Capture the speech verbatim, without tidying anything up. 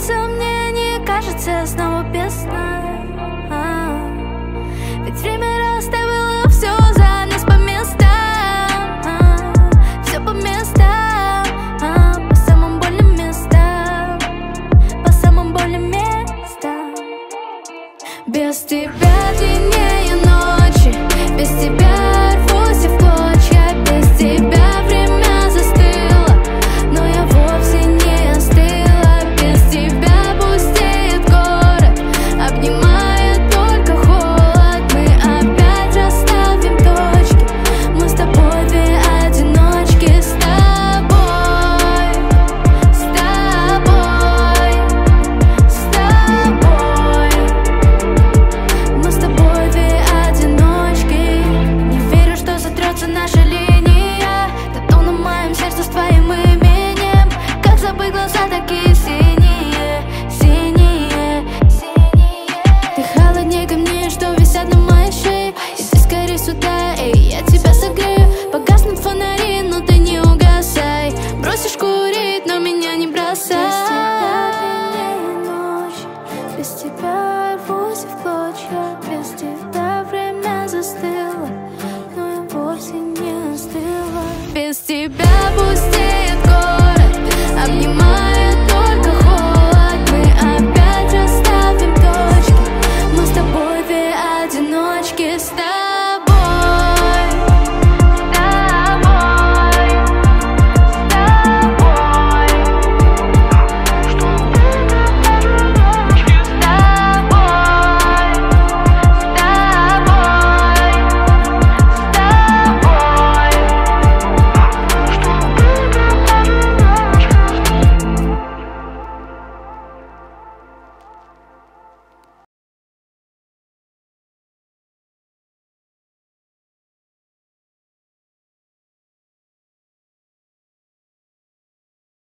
кажется, мне не кажется, я снова песна. А-а-а. Ведь время расставило все за нас по местам. А-а-а. Все по местам, а-а-а. По самым больным местам, по самым больным местам. Без тебя длиннее ночи, без тебя рвусь в клочья, без тебя время.